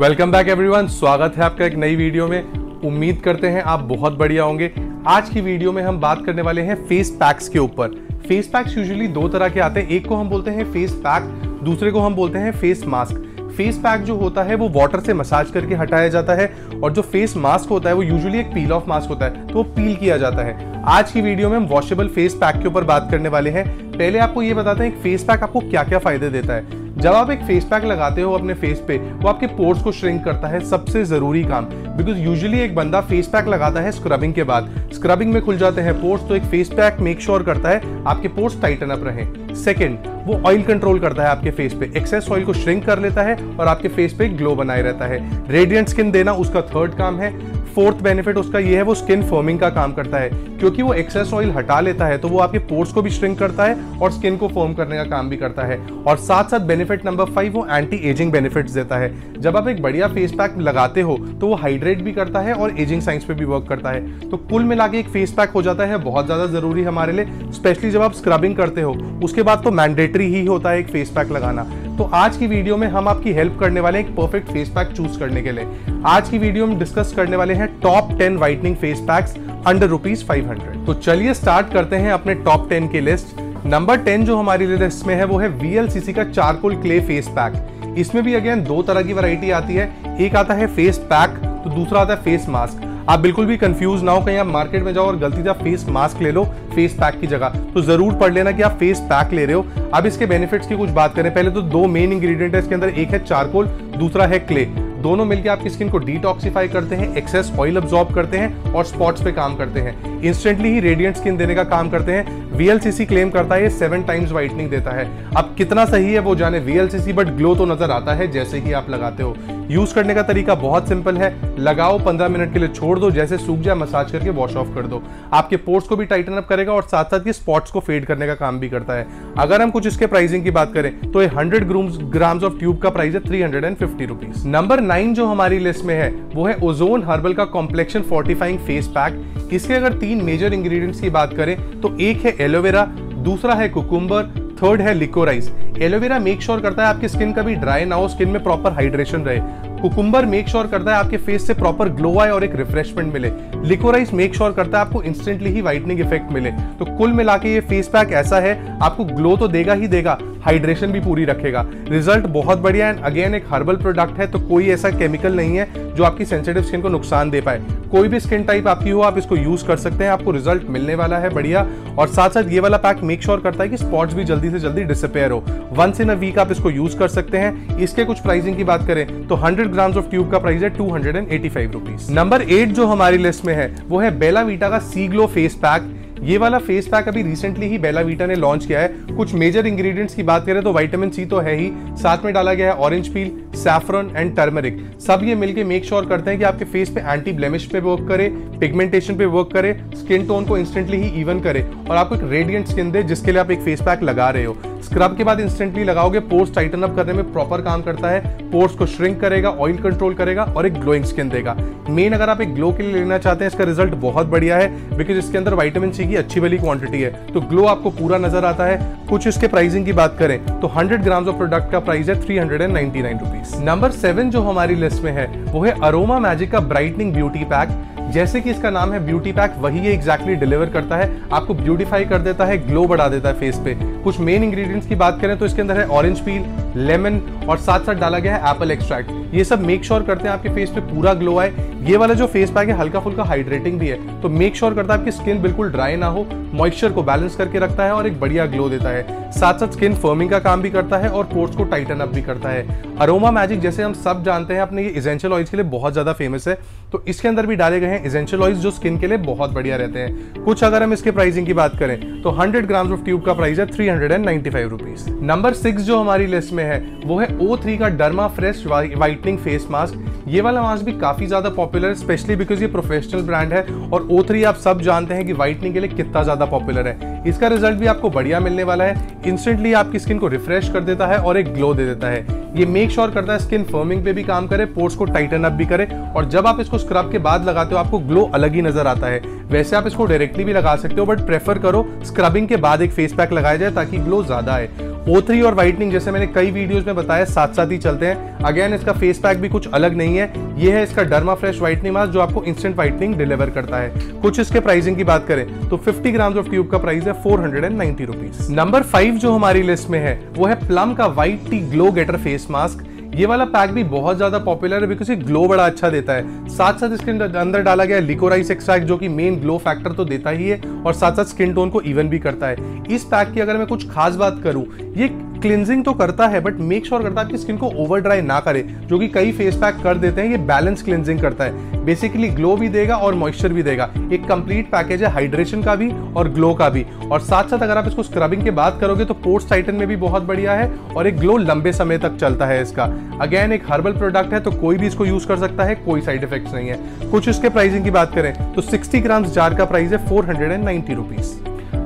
Welcome back everyone, स्वागत है आपका एक नई वीडियो में। उम्मीद करते हैं आप बहुत बढ़िया होंगे। आज की वीडियो में हम बात करने वाले हैं फेस पैक्स के ऊपर। फेस पैक्स यूजुअली दो तरह के आते हैं, एक को हम बोलते हैं फेस पैक, दूसरे को हम बोलते हैं फेस मास्क। फेस पैक जो होता है वो वाटर से मसाज करके हटाया जाता है, और जो फेस मास्क होता है वो यूजुअली एक पील ऑफ मास्क होता है, तो वो पील किया जाता है। आज की वीडियो में हम वॉशेबल फेस पैक के ऊपर बात करने वाले हैं। पहले आपको ये बताते हैं फेस पैक आपको क्या क्या फायदे देता है। जब आप एक फेस पैक लगाते हो अपने फेस पे, वो आपके पोर्स को श्रिंक करता है, सबसे जरूरी काम। बिकॉज यूजुअली एक बंदा फेस पैक लगाता है स्क्रबिंग के बाद, स्क्रबिंग में खुल जाते हैं पोर्स, तो एक फेस पैक मेक श्योर करता है आपके पोर्स टाइटन अप रहें। सेकंड, वो ऑयल कंट्रोल करता है आपके फेस पे, एक्सेस ऑयल को श्रिंक कर लेता है और आपके फेस पे ग्लो बनाए रहता है। रेडियंट स्किन देना उसका थर्ड काम है। फोर्थ बेनिफिट उसका ये है वो स्किन फर्मिंग का काम करता है, क्योंकि वो एक्सेस ऑयल हटा लेता है तो वो आपके पोर्स को भी श्रिंक करता है और स्किन को फर्म करने का काम भी करता है। और साथ साथ बेनिफिट नंबर 5, वो एंटी एजिंग बेनिफिट्स देता है। जब आप एक बढ़िया फेस पैक लगाते हो तो वो हाइड्रेट भी करता है और एजिंग साइंस पे भी वर्क करता है। तो कुल मिला के एक फेस पैक हो जाता है बहुत ज़्यादा ज़रूरी हमारे लिए, स्पेशली जब आप स्क्रबिंग करते हो। उसके बाद तो मैंडेटरी ही होता है एक फेस पैक लगाना। तो आज की वीडियो में हम आपकी हेल्प करने वाले हैं एक परफेक्ट फेस पैक चूज करने के लिए। आज की वीडियो में डिस्कस करने वाले हैं top 10 whitening face packs under ₹500। तो चलिए स्टार्ट करते हैं अपने टॉप 10 की लिस्ट। नंबर 10 जो हमारी लिस्ट में है वो है VLCC का चारकोल क्ले फेस पैक। इसमें भी अगेन दो तरह की वैरायटी आती है, एक आता है फेस पैक तो दूसरा आता है फेस मास्क। आप बिल्कुल भी कंफ्यूज ना हो, कहीं आप मार्केट में जाओ और गलती से फेस मास्क ले लो फेस पैक की जगह, तो जरूर पढ़ लेना कि आप फेस पैक ले रहे हो। अब इसके बेनिफिट्स की कुछ बात करें, पहले तो दो मेन इंग्रेडिएंट है इसके अंदर, एक है चारकोल, दूसरा है क्ले। दोनों मिलकर आपकी स्किन को डिटॉक्सिफाई करते हैं, एक्सेस ऑयल अब्सॉर्ब करते हैं और स्पॉट्स पे काम करते हैं। इंस्टेंटली ही रेडियंट स्किन देने का काम करते हैं। VLCC क्लेम करता है 7 times व्हाइटनिंग देता है। अब कितना सही है वो जाने VLCC, बट ग्लो तो नजर आता है जैसे ही आप लगाते हो। यूज करने का तरीका बहुत सिंपल है, लगाओ 15 मिनट के लिए छोड़ दो, जैसे सूख जाए मसाज करके वॉश ऑफ कर दो। आपके पोर्स को भी टाइटन अप करेगा और साथ साथ ये स्पॉट्स को फेड करने का काम भी करता है। अगर हम कुछ इसके प्राइसिंग की बात करें तो 100 ग्राम्स ऑफ ट्यूब का प्राइस है ₹350। नंबर 9 जो हमारी लिस्ट में है वो है ओजोन हर्बल का कॉम्प्लेक्शन फोर्टिफाइंग फेस पैक। इसके अगर 3 मेजर इंग्रेडिएंट्स की बात करें तो एक है एलोवेरा, दूसरा है कुकुम्बर, थर्ड है लिकोराइस। एलोवेरा मेक श्योर करता है आपकी स्किन कभी ड्राई ना हो, स्किन में प्रॉपर हाइड्रेशन रहे। कुकुम्बर मेक श्योर करता है आपके फेस से प्रॉपर ग्लो आए और एक रिफ्रेशमेंट मिले। लिकोराइस मेक श्योर करता है आपको इंस्टेंटली ही व्हाइटनिंग इफेक्ट मिले। तो कुल मिला के ये फेस पैक ऐसा है आपको ग्लो तो देगा ही देगा, हाइड्रेशन भी पूरी रखेगा। रिजल्ट बहुत बढ़िया है। अगेन एक हर्बल प्रोडक्ट है तो कोई ऐसा केमिकल नहीं है जो आपकी सेंसिटिव स्किन को नुकसान दे पाए। कोई भी स्किन टाइप आपकी हो आप इसको यूज कर सकते हैं, आपको रिजल्ट मिलने वाला है बढ़िया। और साथ साथ ये वाला पैक मेक श्योर करता है कि स्पॉट्स भी जल्दी से जल्दी डिसअपेयर हो। वंस इन अ वीक आप इसको यूज कर सकते हैं। इसके कुछ प्राइसिंग की बात करें तो 100 ग्राम्स ऑफ ट्यूब का प्राइस है ₹285। नंबर 8 जो हमारी लिस्ट में है वो है बेला वीटा का सी ग्लो फेस पैक। ये वाला फेस पैक अभी रिसेंटली ही बेला वीटा ने लॉन्च किया है। कुछ मेजर इंग्रेडिएंट्स की बात करें तो विटामिन सी तो है ही, साथ में डाला गया है orange peel, saffron and turmeric. सब ये मिलके मेक श्योर करते हैं कि आपके फेस पे एंटी ब्लेमिश पे वर्क करे, पिगमेंटेशन पे वर्क करे, स्किन टोन को इंस्टेंटली ही इवन करे और आपको एक रेडियंट स्किन दे, जिसके लिए आप एक फेस पैक लगा रहे हो। स्क्रब के बाद इंस्टेंटली लगाओगे, पोर्स टाइटन अप करने में प्रॉपर काम करता है, पोर्स को श्रिंक करेगा, ऑयल कंट्रोल करेगा और एक ग्लोइंग स्किन देगा। मेन अगर आप एक ग्लो के लिए लेना चाहते हैं इसका रिजल्ट बहुत बढ़िया है, बिकॉज इसके अंदर विटामिन सी की अच्छी वाली क्वांटिटी है, तो ग्लो आपको पूरा नजर आता है। कुछ इसके प्राइसिंग की बात करें तो 100 ग्राम्स ऑफ प्रोडक्ट का प्राइस है ₹399। नंबर 7 जो हमारी लिस्ट में है वो है अरोमा मैजिक का ब्राइटनिंग ब्यूटी पैक। जैसे कि इसका नाम है ब्यूटी पैक, वही ये एग्जैक्टली डिलीवर करता है, आपको ब्यूटीफाई कर देता है, ग्लो बढ़ा देता है फेस पे। कुछ मेन इंग्रेडिएंट्स की बात करें तो इसके अंदर है ऑरेंज पील, लेमन और साथ साथ डाला गया है एप्पल एक्सट्रैक्ट। ये सब मेक श्योर करते हैं आपके फेस पे पूरा ग्लो आए। ये वाला जो फेस पैक है हल्का फुल्का हाइड्रेटिंग भी है, तो मेक श्योर करता है आपकी स्किन बिल्कुल ड्राई ना हो, मॉइस्चर को बैलेंस करके रखता है और एक बढ़िया ग्लो देता है। साथ साथ स्किन फर्मिंग का काम भी करता है और पोर्स को टाइटन अप भी करता है। अरोमा मैजिक जैसे हम सब जानते हैं अपने ये एसेंशियल ऑयल्स के लिए बहुत ज्यादा फेमस है, तो इसके अंदर भी डाले गए हैं एसेंशियल ऑयल्स जो स्किन के लिए बहुत बढ़िया रहते हैं। कुछ अगर हम इसके प्राइसिंग की बात करें तो 100 ग्राम्स ऑफ ट्यूब का प्राइस है ₹395। नंबर 6 जो हमारी लिस्ट में है वो है O3 का derma fresh whitening face mask. ये वाला मास्क भी काफी ज्यादा पॉपुलर है, स्पेशली बिकॉज ये प्रोफेशनल ब्रांड है और O3 आप सब जानते हैं कि व्हाइटनिंग के लिए कितना ज्यादा पॉपुलर है। इसका रिजल्ट भी आपको बढ़िया मिलने वाला है, इंस्टेंटली आपकी स्किन को रिफ्रेश कर देता है और एक ग्लो दे देता है। ये मेक श्योर करता है स्किन फर्मिंग पे भी काम करे, पोर्स को टाइटन अप भी करे, और जब आप इसको स्क्रब के बाद लगाते हो आपको ग्लो अलग ही नजर आता है। वैसे आप इसको डायरेक्टली भी लगा सकते हो, बट प्रेफर करो स्क्रबिंग के बाद एक फेस पैक लगाया जाए ताकि ग्लो ज्यादा आए। O3 और वाइटनिंग जैसे मैंने कई वीडियोस में बताया साथ साथ ही चलते हैं। अगेन इसका फेस पैक भी कुछ अलग नहीं है, ये है इसका डर्मा फ्रेश वाइटनिंग मास्क जो आपको इंस्टेंट वाइटनिंग डिलीवर करता है। कुछ इसके प्राइसिंग की बात करें तो 50 ग्राम ऑफ ट्यूब का प्राइस है 490 रुपीज। नंबर 5 जो हमारी लिस्ट में है वो है प्लम का white tea glow getter face mask. ये वाला पैक भी बहुत ज्यादा पॉपुलर है बिकॉज ये ग्लो बड़ा अच्छा देता है। साथ साथ इसके अंदर डाला गया लिकोराइस एक्सट्रैक्ट जो कि मेन ग्लो फैक्टर तो देता ही है और साथ साथ स्किन टोन को इवन भी करता है। इस पैक की अगर मैं कुछ खास बात करूं, ये क्लिनजिंग तो करता है बट मेक श्योर करता है आपकी स्किन को ओवर ड्राई ना करे, जो कि कई फेस पैक कर देते हैं। ये बैलेंस क्लिनजिंग करता है, बेसिकली ग्लो भी देगा और मॉइस्चर भी देगा। एक कंप्लीट पैकेज है हाइड्रेशन का भी और ग्लो का भी, और साथ साथ अगर आप इसको स्क्रबिंग के बाद करोगे तो पोर्स टाइटन में भी बहुत बढ़िया है और एक ग्लो लंबे समय तक चलता है इसका। अगेन एक हर्बल प्रोडक्ट है तो कोई भी इसको यूज कर सकता है, कोई साइड इफेक्ट्स नहीं है। कुछ इसके प्राइसिंग की बात करें तो 60 ग्राम जार का प्राइस है 490 रुपीस।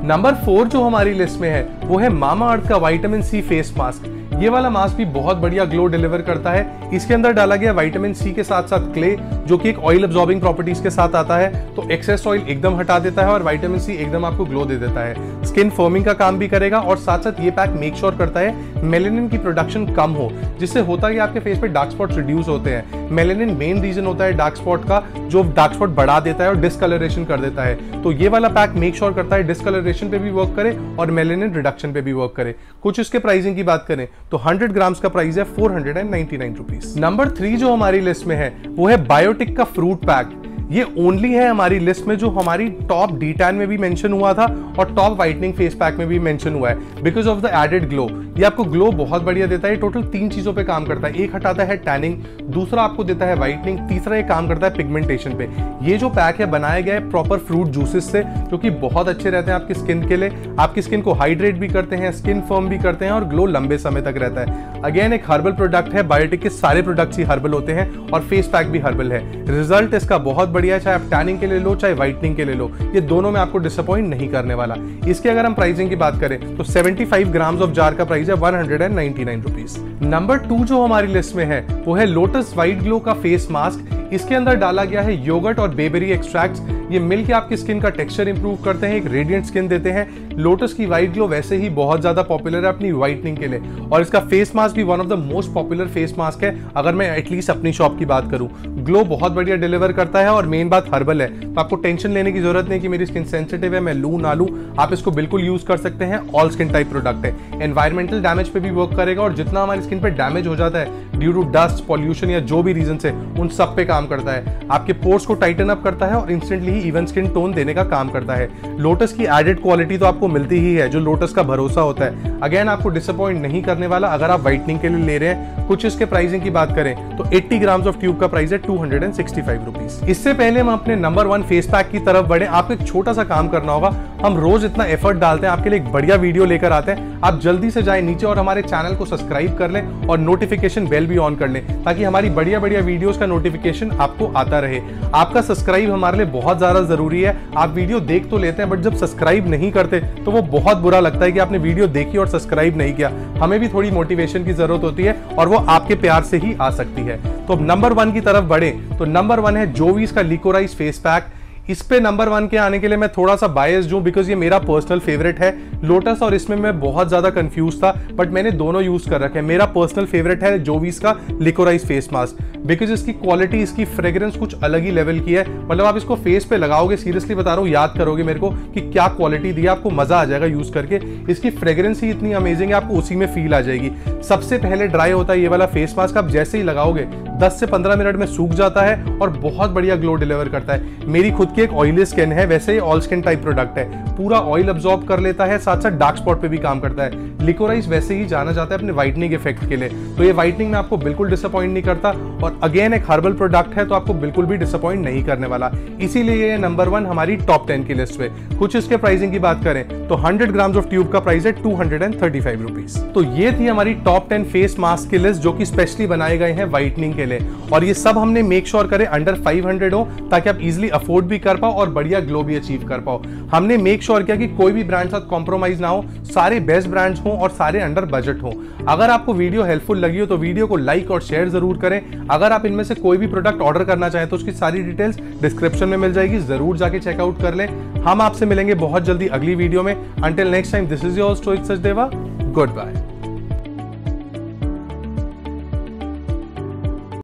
नंबर 4 जो हमारी लिस्ट में है वो है मामा अर्थ का विटामिन सी फेस मास्क। ये वाला मास्क भी बहुत बढ़िया ग्लो डिलीवर करता है। इसके अंदर डाला गया विटामिन सी के साथ साथ क्ले जो कि एक ऑयल अब्सॉर्बिंग प्रॉपर्टीज के साथ आता है, तो एक्सेस ऑयल एकदम हटा देता है और विटामिन सी एकदम आपको ग्लो दे देता है। स्किन फर्मिंग का काम भी करेगा और साथ साथ ये पैक मेक श्योर करता है मेलेनिन की प्रोडक्शन कम हो, जिससे होता है आपके फेस पे डार्क स्पॉट्स रिड्यूस होते हैं। मेलेनिन मेन रीजन होता है डार्क स्पॉट का, जो डार्क स्पॉट बढ़ा देता है और डिसकलरेशन कर देता है। तो ये वाला पैक मेक श्योर करता है डिसकलरेशन पे भी वर्क करे और मेलेनिन रिडक्शन पे भी वर्क करे। कुछ इसके प्राइसिंग की बात करें तो 100 ग्राम्स का प्राइस है 499 रुपीस। नंबर 3 जो हमारी लिस्ट में है वो है बायोटिक का फ्रूट पैक। ये ओनली है हमारी लिस्ट में जो हमारी टॉप डी-टैन में भी मेंशन हुआ था और टॉप वाइटनिंग फेस पैक में भी मेंशन हुआ है because of the added glow. ये आपको ग्लो बहुत बढ़िया देता है। टोटल 3 चीजों पे काम करता है, एक हटाता है टैनिंग, दूसरा आपको देता है वाइटनिंग, तीसरा ये काम करता है पिगमेंटेशन पे। ये जो पैक है बनाया गया है प्रॉपर फ्रूट जूसेस से जो कि बहुत अच्छे रहते हैं आपकी स्किन के लिए। आपकी स्किन को हाइड्रेट भी करते हैं, स्किन फर्म भी करते हैं और ग्लो लंबे समय तक रहता है। अगेन एक हर्बल प्रोडक्ट है, बायोटिक के सारे प्रोडक्ट्स ही हर्बल होते हैं और फेस पैक भी हर्बल है। रिजल्ट इसका बहुत बढ़िया, चाहे आप टैनिंग के लिए लो चाहे व्हाइटनिंग के लिए लो, ये दोनों में आपको डिसअपॉइंट नहीं करने वाला। इसके अगर हम प्राइसिंग की बात करें तो 75 ग्राम्स ऑफ जार का प्राइस है 199 रुपीस। नंबर 2 जो हमारी लिस्ट में है वो है लोटस वाइट ग्लो का फेस मास्क। इसके अंदर डाला गया है योगर्ट और बेबेरी एक्सट्रैक्ट्स। ये मिलके आपकी स्किन का टेक्सचर इंप्रूव करते हैं, एक रेडियंट स्किन देते हैं। लोटस की वाइट ग्लो वैसे ही बहुत ज्यादा पॉपुलर है अपनी व्हाइटनिंग के लिए और इसका फेस मास्क भी one of the most popular face mask है अगर मैं एटलीस्ट अपनी शॉप की बात करूं। ग्लो बहुत बढ़िया डिलीवर करता है और मेन बात हर्बल है, तो आपको टेंशन लेने की जरूरत नहीं कि मेरी स्किन सेंसिटिव है, मैं लू ना लू। आप इसको बिल्कुल यूज कर सकते हैं, ऑल स्किन टाइप प्रोडक्ट है। एनवायरमेंटल डैमेज पे भी वर्क करेगा और जितना हमारी स्किन पे डैमेज हो जाता है ड्यू टू डस्ट, पॉल्यूशन या जो भी रीजन से, उन सब पे काम करता है। आपके पोर्स को टाइटन अप करता है और इंस्टेंटली ही इवन स्किन टोन देने का काम करता है। लोटस की एडेड क्वालिटी तो आपको मिलती ही है जो लोटस का भरोसा होता है। अगेन आपको डिसअपॉइंट नहीं करने वाला अगर आप व्हाइटनिंग के लिए ले रहे हैं। कुछ इसके प्राइसिंग की बात करें तो 80 ग्राम्स ऑफ ट्यूब का प्राइस है 265 रुपीस। इससे पहले हम अपने नंबर 1 फेस पैक की तरफ बढ़े, आपको एक छोटा सा काम करना होगा। हम रोज इतना एफर्ट डालते हैं आपके लिए, एक बढ़िया वीडियो लेकर आते हैं। आप जल्दी से जाए नीचे और हमारे चैनल को सब्सक्राइब कर लें और नोटिफिकेशन बेल भी ऑन कर लें ताकि हमारी बढ़िया बढ़िया वीडियोस का नोटिफिकेशन आपको आता रहे। आपका सब्सक्राइब हमारे लिए बहुत ज्यादा जरूरी है। आप वीडियो देख तो लेते हैं बट जब सब्सक्राइब नहीं करते तो वो बहुत बुरा लगता है कि आपने वीडियो देखी और सब्सक्राइब नहीं किया। हमें भी थोड़ी मोटिवेशन की जरूरत होती है और वो आपके प्यार से ही आ सकती है। तो अब नंबर 1 की तरफ बढ़े तो नंबर 1 है जोवीज का लिकोराइस फेस पैक। इस पे नंबर 1 के आने के लिए मैं थोड़ा सा बायस्ड हूँ बिकॉज ये मेरा पर्सनल फेवरेट है लोटस और इसमें मैं बहुत ज़्यादा कंफ्यूज था बट मैंने दोनों यूज़ कर रखे हैं। मेरा पर्सनल फेवरेट है जोवीस का लिकोराइस फेस मास्क बिकॉज इसकी क्वालिटी, इसकी फ्रेग्रेंस कुछ अलग ही लेवल की है। मतलब आप इसको फेस पे लगाओगे, सीरियसली बता रहा हूँ, याद करोगे मेरे को कि क्या क्वालिटी दी है, आपको मज़ा आ जाएगा यूज़ करके। इसकी फ्रेग्रेंस ही इतनी अमेजिंग है, आपको उसी में फील आ जाएगी। सबसे पहले ड्राई होता है ये वाला फेस मास्क, आप जैसे ही लगाओगे 10 से 15 मिनट में सूख जाता है और बहुत बढ़िया ग्लो डिलीवर करता है। मेरी खुद की एक ऑयली स्किन है, वैसे ही ऑल स्किन टाइप प्रोडक्ट है, पूरा ऑयल अब्सॉर्ब कर लेता है, साथ साथ डार्क स्पॉट पे भी काम करता है। लिकोराइस वैसे ही जाना जाता है अपने वाइटनिंग इफेक्ट के लिए, तो ये वाइटनिंग में आपको बिल्कुल डिसअपॉइंट नहीं करता और और अगेन एक हर्बल प्रोडक्ट है तो आपको बिल्कुल भी डिसअपॉइंट नहीं करने वाला, इसीलिए ये नंबर 1 हमारी टॉप 10 की लिस्ट में। कुछ इसके प्राइसिंग की बात करें तो 100 ग्राम्स ऑफ ट्यूब का प्राइस है 235 रुपीज। तो ये थी हमारी टॉप 10 फेस मास्क की लिस्ट जो कि स्पेशली बनाए गए हैं व्हाइटनिंग के लिए, और ये सब हमने मेक श्योर करें अंडर 500 हो ताकि आप इजिली अफोर्ड भी कर पाओ और बढ़िया ग्लो भी अचीव कर पाओ। हमने मेक श्योर किया कि कोई भी ब्रांड साथ कॉम्प्रोमाइज ना हो, सारे बेस्ट ब्रांड्स हों और सारे अंडर बजट हों। अगर आपको वीडियो हेल्पफुल लगी हो तो वीडियो को लाइक और शेयर जरूर करें। अगर आप इनमें से कोई भी प्रोडक्ट ऑर्डर करना चाहें तो उसकी सारी डिटेल्स डिस्क्रिप्शन में मिल जाएगी, जरूर जाके चेकआउट कर लें। हम आपसे मिलेंगे बहुत जल्दी अगली वीडियो में। Until next time, this is your host Rohit Sachdeva, good bye.